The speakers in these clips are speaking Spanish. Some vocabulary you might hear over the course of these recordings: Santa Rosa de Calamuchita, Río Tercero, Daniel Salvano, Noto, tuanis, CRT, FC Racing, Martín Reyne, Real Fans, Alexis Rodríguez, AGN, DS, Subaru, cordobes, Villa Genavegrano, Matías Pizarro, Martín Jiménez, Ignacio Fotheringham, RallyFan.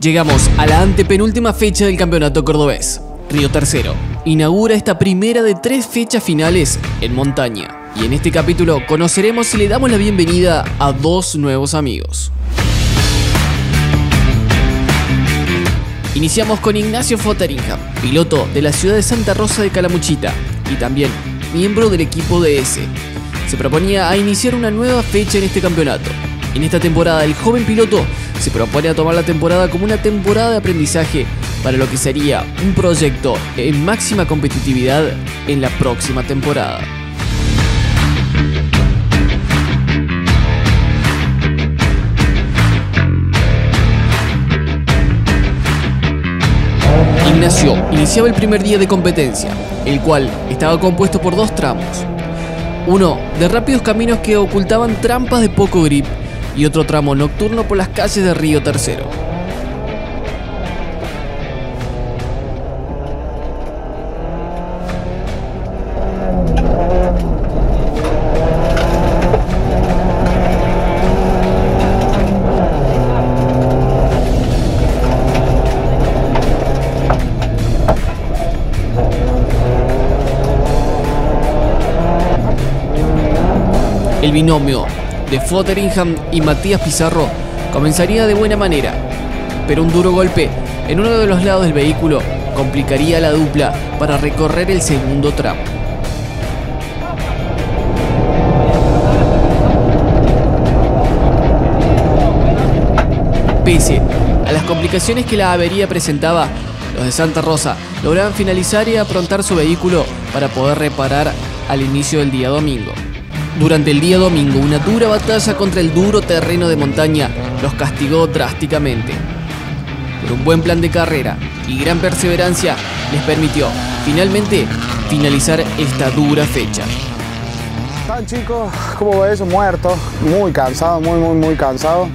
Llegamos a la antepenúltima fecha del campeonato cordobés. Río Tercero inaugura esta primera de 3 fechas finales en montaña. Y en este capítulo conoceremos y le damos la bienvenida a 2 nuevos amigos. Iniciamos con Ignacio Fotheringham, piloto de la ciudad de Santa Rosa de Calamuchita y también miembro del equipo DS. Se proponía a iniciar una nueva fecha en este campeonato. En esta temporada el joven piloto se propone a tomar la temporada como una temporada de aprendizaje para lo que sería un proyecto en máxima competitividad en la próxima temporada. Ignacio iniciaba el primer día de competencia, el cual estaba compuesto por 2 tramos. Uno de rápidos caminos que ocultaban trampas de poco grip y otro tramo nocturno por las calles de Río Tercero. El binomio de Fotheringham y Matías Pizarro comenzaría de buena manera, pero un duro golpe en uno de los lados del vehículo complicaría la dupla para recorrer el segundo tramo. Pese a las complicaciones que la avería presentaba, los de Santa Rosa lograban finalizar y aprontar su vehículo para poder reparar al inicio del día domingo. Durante el día domingo, una dura batalla contra el duro terreno de montaña los castigó drásticamente. Pero un buen plan de carrera y gran perseverancia les permitió finalmente finalizar esta dura fecha. Tan chicos, como ves, muertos, muy cansados, muy cansados.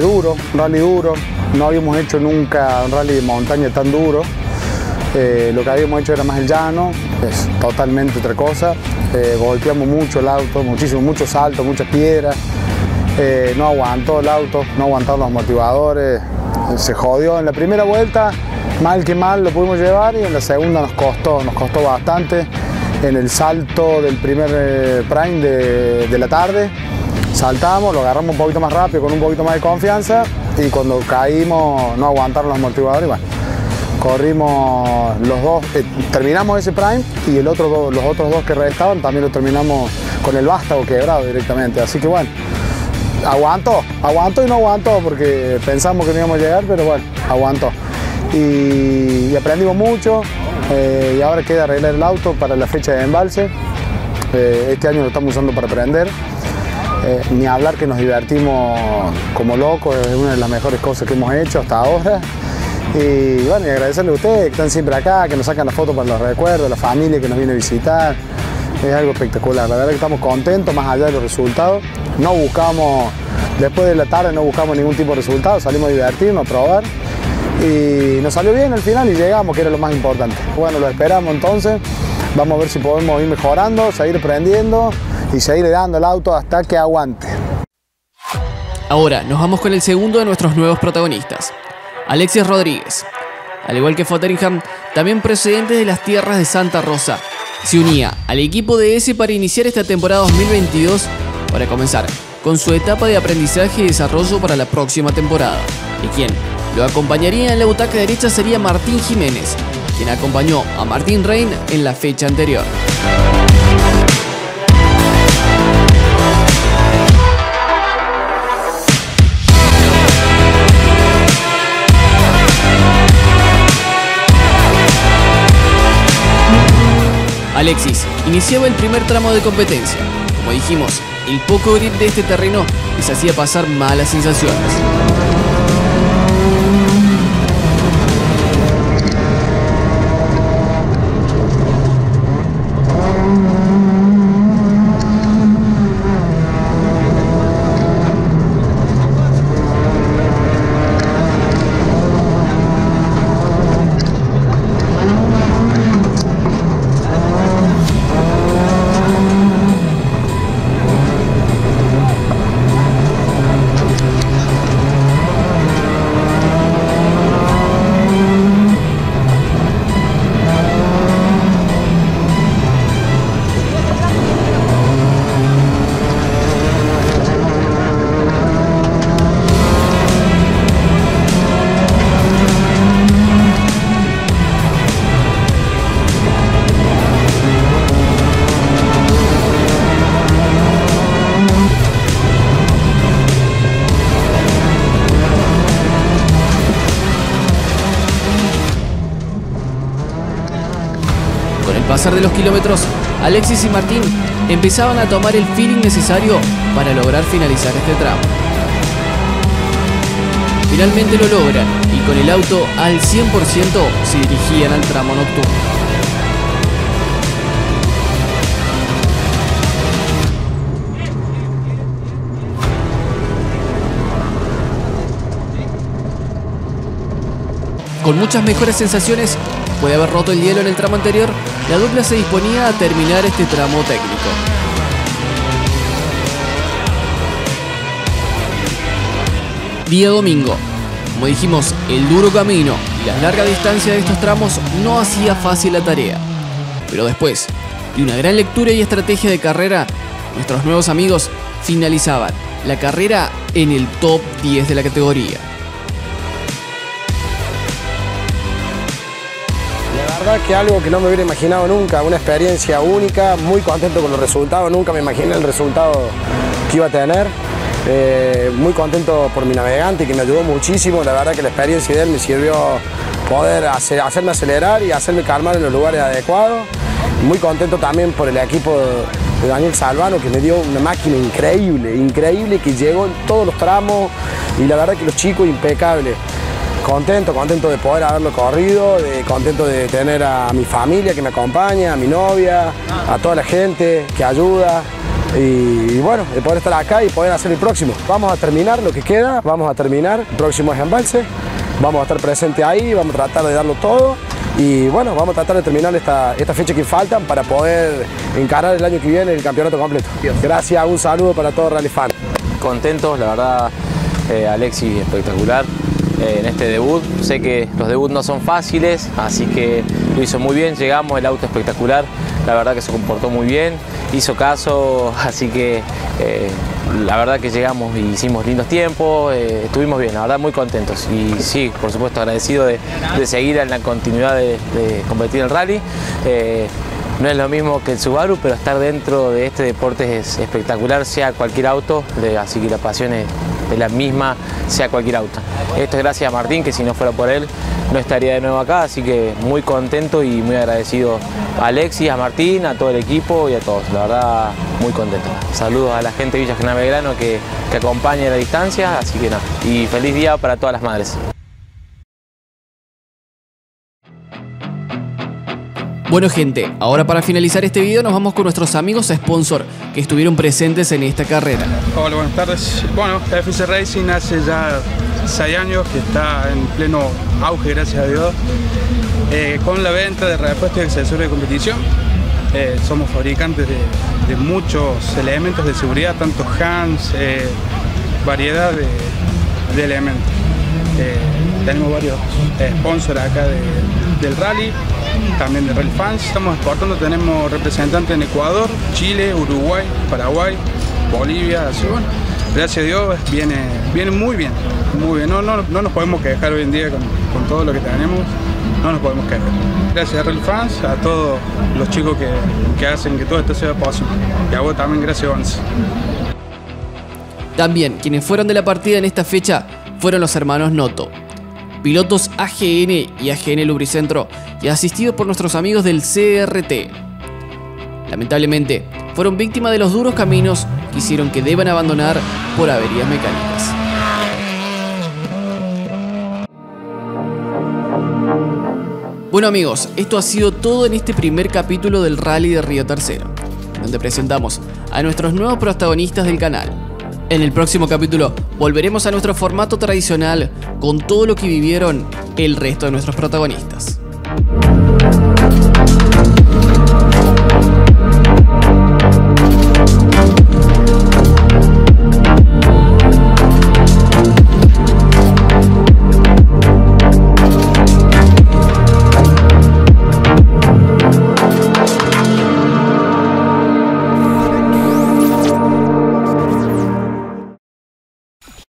Duro, rally duro. No habíamos hecho nunca un rally de montaña tan duro. Lo que habíamos hecho era más el llano, es totalmente otra cosa. Golpeamos mucho el auto, muchos saltos, muchas piedras. No aguantó el auto, no aguantaron los motivadores, se jodió. En la primera vuelta, mal que mal, lo pudimos llevar y en la segunda nos costó bastante. En el salto del primer prime de la tarde, saltamos, lo agarramos un poquito más rápido, con un poquito más de confianza y cuando caímos no aguantaron los motivadores. Bueno, corrimos los 2, terminamos ese prime y los otros dos que restaban también lo terminamos con el vástago quebrado directamente. Así que bueno, aguantó y no aguantó porque pensamos que no íbamos a llegar, pero bueno, aguantó. Y aprendimos mucho y ahora queda arreglar el auto para la fecha de embalse. Este año lo estamos usando para aprender. Ni hablar que nos divertimos como locos, es una de las mejores cosas que hemos hecho hasta ahora. Y bueno, y agradecerle a ustedes que están siempre acá, que nos sacan las fotos para los recuerdos, la familia que nos viene a visitar. Es algo espectacular, la verdad que estamos contentos más allá de los resultados. No buscamos, después de la tarde no buscamos ningún tipo de resultado, salimos a divertirnos, a probar. Y nos salió bien al final y llegamos, que era lo más importante. Bueno, lo esperamos entonces, vamos a ver si podemos ir mejorando, seguir aprendiendo y seguir dando el auto hasta que aguante. Ahora nos vamos con el segundo de nuestros nuevos protagonistas. Alexis Rodríguez, al igual que Fotheringham, también procedente de las tierras de Santa Rosa, se unía al equipo de DS para iniciar esta temporada 2022 para comenzar con su etapa de aprendizaje y desarrollo para la próxima temporada. Y quien lo acompañaría en la butaca derecha sería Martín Jiménez, quien acompañó a Martín Reyne en la fecha anterior. Alexis iniciaba el primer tramo de competencia. Como dijimos, el poco grip de este terreno les hacía pasar malas sensaciones. pasar de los kilómetros, Alexis y Martín empezaban a tomar el feeling necesario para lograr finalizar este tramo. Finalmente lo logran y con el auto al 100% se dirigían al tramo nocturno. Con muchas mejores sensaciones, puede haber roto el hielo en el tramo anterior, la dupla se disponía a terminar este tramo técnico. Día domingo. Como dijimos, el duro camino y las largas distancias de estos tramos no hacía fácil la tarea. Pero después de una gran lectura y estrategia de carrera, nuestros nuevos amigos finalizaban la carrera en el top 10 de la categoría. La verdad que algo que no me hubiera imaginado nunca, una experiencia única, muy contento con los resultados, nunca me imaginé el resultado que iba a tener, muy contento por mi navegante que me ayudó muchísimo, la verdad que la experiencia de él me sirvió poder hacerme acelerar y hacerme calmar en los lugares adecuados, muy contento también por el equipo de Daniel Salvano que me dio una máquina increíble que llegó en todos los tramos y la verdad que los chicos impecables. Contento de poder haberlo corrido, contento de tener a mi familia que me acompaña, a mi novia, a toda la gente que ayuda y bueno, de poder estar acá y poder hacer el próximo. Vamos a terminar lo que queda, vamos a terminar, el próximo es embalse, vamos a estar presentes ahí, vamos a tratar de darlo todo y bueno, vamos a tratar de terminar esta fecha que faltan para poder encarar el año que viene el campeonato completo. Gracias, un saludo para todos RallyFan. Contentos, la verdad, Alexis espectacular. En este debut, sé que los debuts no son fáciles, así que lo hizo muy bien, llegamos, el auto espectacular, la verdad que se comportó muy bien, hizo caso, así que la verdad que llegamos y hicimos lindos tiempos, estuvimos bien, la verdad muy contentos y sí, por supuesto agradecido de seguir en la continuidad de competir en el rally. No es lo mismo que el Subaru, pero estar dentro de este deporte es espectacular, sea cualquier auto, así que la pasión es la misma, sea cualquier auto. Esto es gracias a Martín, que si no fuera por él, no estaría de nuevo acá, así que muy contento y muy agradecido a Alexis, a Martín, a todo el equipo y a todos, la verdad, muy contento. Saludos a la gente de Villa Genavegrano que acompaña a la distancia, así que nada, y feliz día para todas las madres. Bueno gente, ahora para finalizar este video nos vamos con nuestros amigos sponsor que estuvieron presentes en esta carrera. Hola, buenas tardes. Bueno, FC Racing hace ya 6 años que está en pleno auge, gracias a Dios, con la venta de repuestos y accesorios de competición. Somos fabricantes de muchos elementos de seguridad, tanto hands, variedad de elementos. Tenemos varios sponsors acá del rally. También de Real Fans, estamos exportando, tenemos representantes en Ecuador, Chile, Uruguay, Paraguay, Bolivia, así bueno, gracias a Dios viene muy bien, no nos podemos quejar hoy en día con todo lo que tenemos, no nos podemos quejar. Gracias a Real Fans, a todos los chicos que hacen que todo esto sea posible, y a vos también, gracias Vance. También, quienes fueron de la partida en esta fecha fueron los hermanos Noto. Pilotos AGN y AGN Lubricentro y asistidos por nuestros amigos del CRT. Lamentablemente, fueron víctimas de los duros caminos que hicieron que deban abandonar por averías mecánicas. Bueno amigos, esto ha sido todo en este primer capítulo del Rally de Río Tercero, donde presentamos a nuestros nuevos protagonistas del canal. En el próximo capítulo volveremos a nuestro formato tradicional con todo lo que vivieron el resto de nuestros protagonistas.